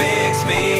Me